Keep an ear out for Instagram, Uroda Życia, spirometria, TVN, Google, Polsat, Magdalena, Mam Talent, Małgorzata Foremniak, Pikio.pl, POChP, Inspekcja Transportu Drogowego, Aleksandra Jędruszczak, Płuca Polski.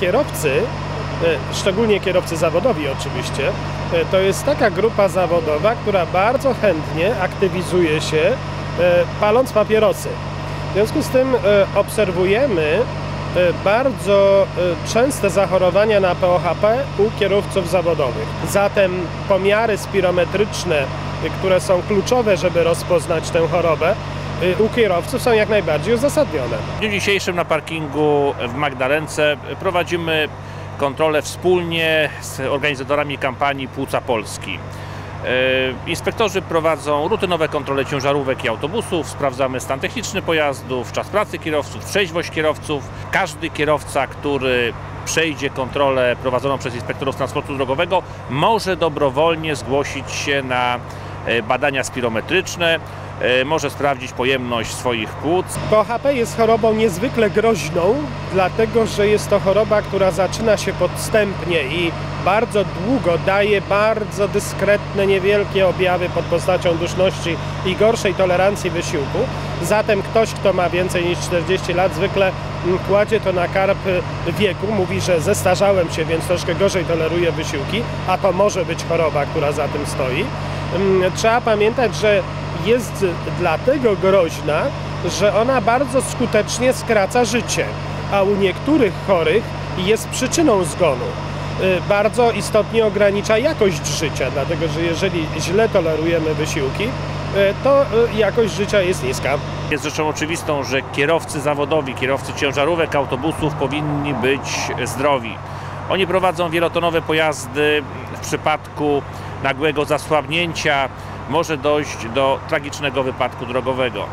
Kierowcy, szczególnie kierowcy zawodowi oczywiście, to jest taka grupa zawodowa, która bardzo chętnie aktywizuje się paląc papierosy. W związku z tym obserwujemy bardzo częste zachorowania na POChP u kierowców zawodowych. Zatem pomiary spirometryczne, które są kluczowe, żeby rozpoznać tę chorobę, u kierowców są jak najbardziej uzasadnione. W dniu dzisiejszym na parkingu w Magdalence prowadzimy kontrolę wspólnie z organizatorami kampanii Płuca Polski. Inspektorzy prowadzą rutynowe kontrole ciężarówek i autobusów, sprawdzamy stan techniczny pojazdów, czas pracy kierowców, trzeźwość kierowców. Każdy kierowca, który przejdzie kontrolę prowadzoną przez inspektorów transportu drogowego, może dobrowolnie zgłosić się na badania spirometryczne, może sprawdzić pojemność swoich płuc. POChP jest chorobą niezwykle groźną, dlatego że jest to choroba, która zaczyna się podstępnie i bardzo długo daje bardzo dyskretne, niewielkie objawy pod postacią duszności i gorszej tolerancji wysiłku. Zatem ktoś, kto ma więcej niż 40 lat, zwykle kładzie to na karb wieku, mówi, że zestarzałem się, więc troszkę gorzej toleruje wysiłki, a to może być choroba, która za tym stoi. Trzeba pamiętać, że jest dlatego groźna, że ona bardzo skutecznie skraca życie, a u niektórych chorych jest przyczyną zgonu. Bardzo istotnie ogranicza jakość życia, dlatego że jeżeli źle tolerujemy wysiłki, to jakość życia jest niska. Jest rzeczą oczywistą, że kierowcy zawodowi, kierowcy ciężarówek, autobusów powinni być zdrowi. Oni prowadzą wielotonowe pojazdy. W przypadku nagłego zasłabnięcia może dojść do tragicznego wypadku drogowego.